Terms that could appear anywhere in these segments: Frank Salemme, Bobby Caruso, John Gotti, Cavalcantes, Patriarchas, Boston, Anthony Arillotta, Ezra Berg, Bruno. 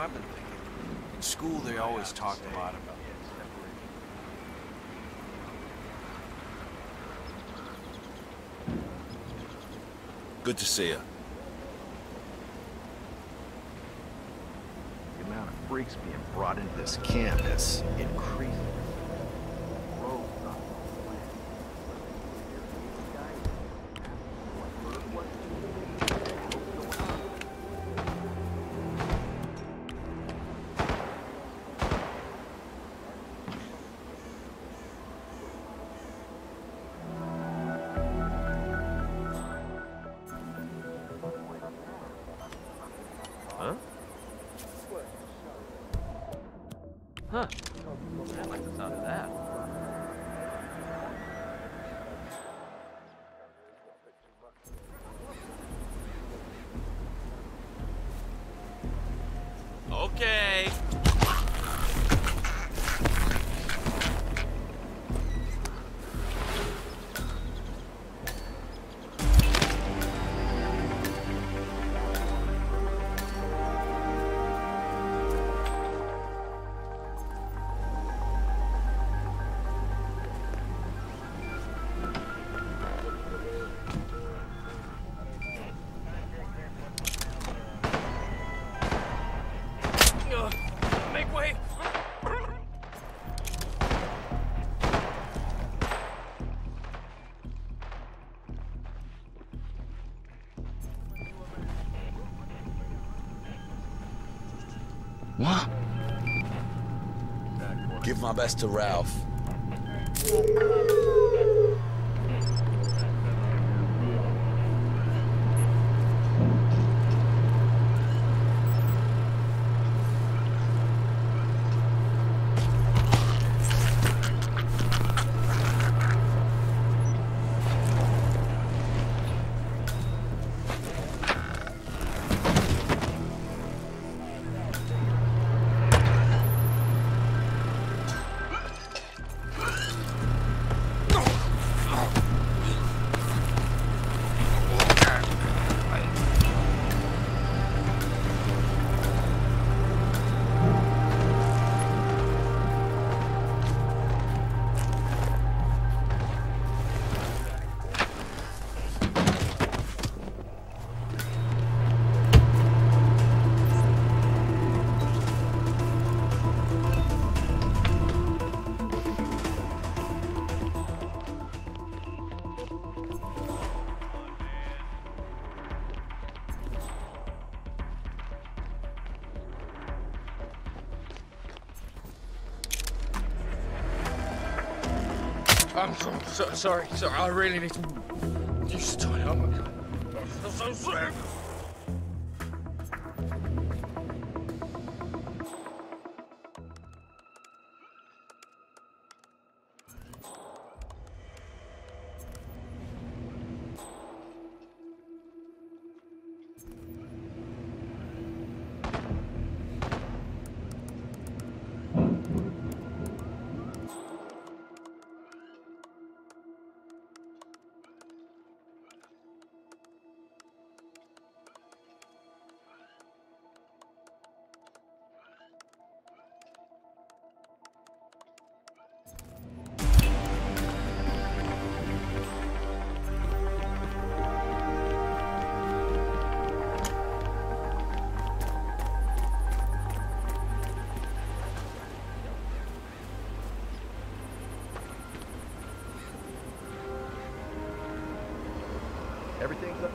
know, I've been thinking. In school, they always talked a lot about it. Good to see you. The amount of freaks being brought into this camp is increasing. Huh. I like the sound of that. Okay. What? Give my best to Ralph. I'm sorry, I really need to... You stood it, oh my god. I feel so sick! Everything's up.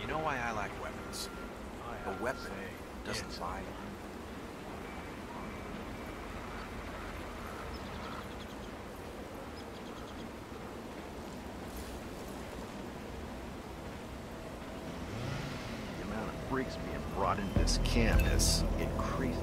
You know why I like weapons? A weapon doesn't lie. Freaks being brought into this camp is increasing.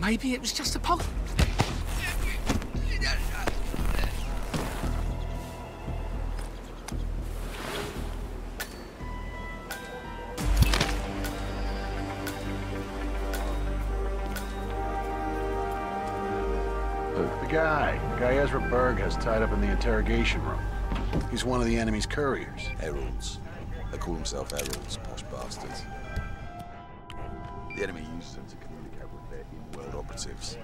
Maybe it was just a pole. The guy Ezra Berg has tied up in the interrogation room. He's one of the enemy's couriers. Heralds. They call themselves heralds, posh bastards. The enemy uses them to communicate with their in-world operatives.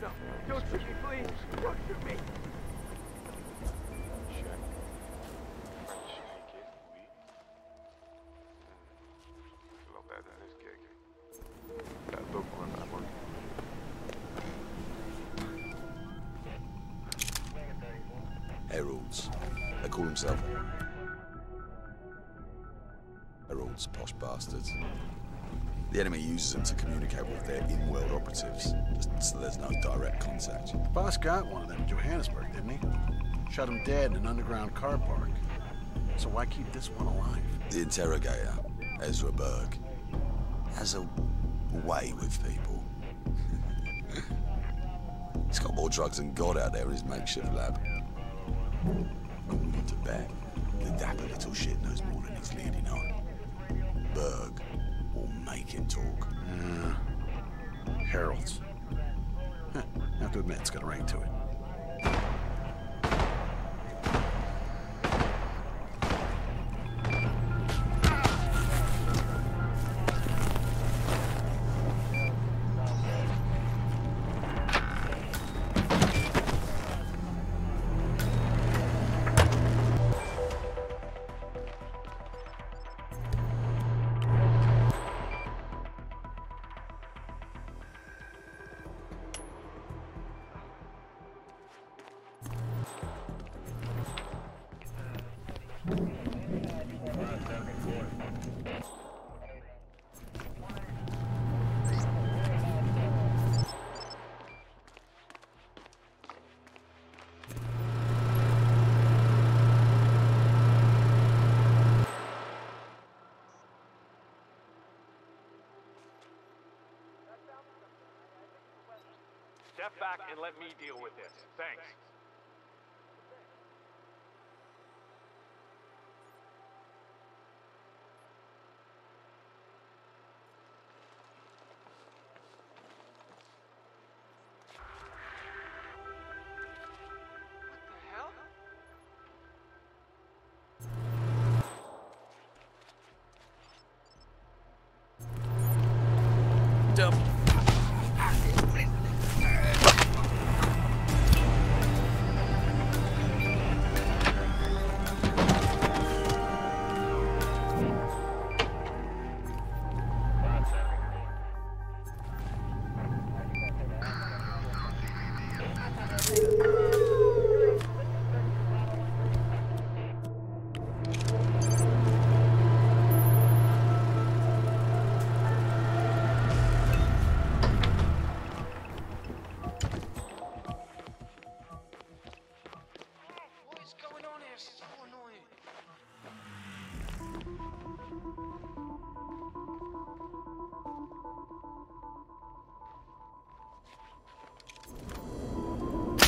No, don't shoot me, please! Don't shoot me! Heralds. They call themselves heralds, posh bastards. The enemy uses them to communicate with their in-world operatives, just so there's no direct contact. The boss got one of them in Johannesburg, didn't he? Shot him dead in an underground car park. So why keep this one alive? The interrogator, Ezra Berg, has a way with people. He's got more drugs than God out there in his makeshift lab. According to Beck, the dapper little shit knows more than he's leading on. Berg will make him talk. Heralds. Huh, have to admit, it's got a ring to it. Step back and let me deal with this. Thanks. What the hell? Dumb.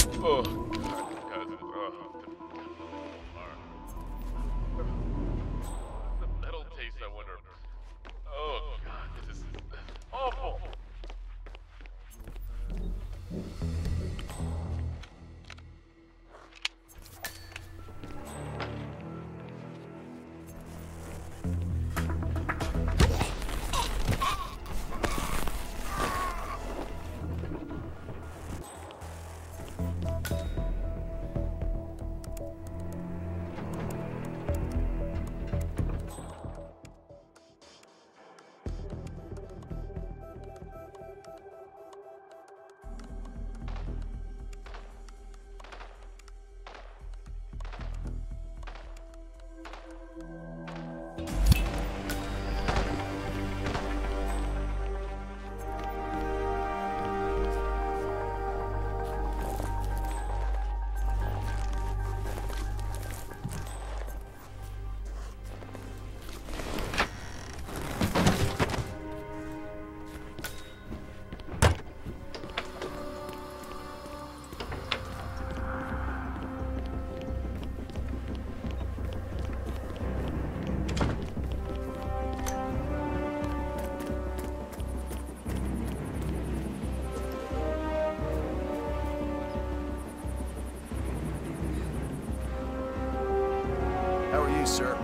Oh, God, guys, it's the metal taste, I wonder. Oh, God, this is awful. sir.